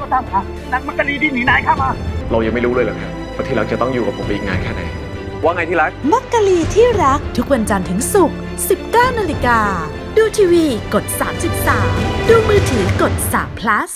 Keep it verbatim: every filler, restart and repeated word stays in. ข้ามาตามหานางมักกะลีที่หนีนายข้ามาเรายังไม่รู้เลยหรอกครับว่าที่รักจะต้องอยู่กับผมอีกนานแค่ไหนว่าไงที่รักมักกะลีที่รักทุกวันจันทร์ถึงศุกร์สิบเก้านาฬิกาดูทีวีกดสามสิบสามดูมือถือกดสาม plus